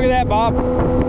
look at that, Bob.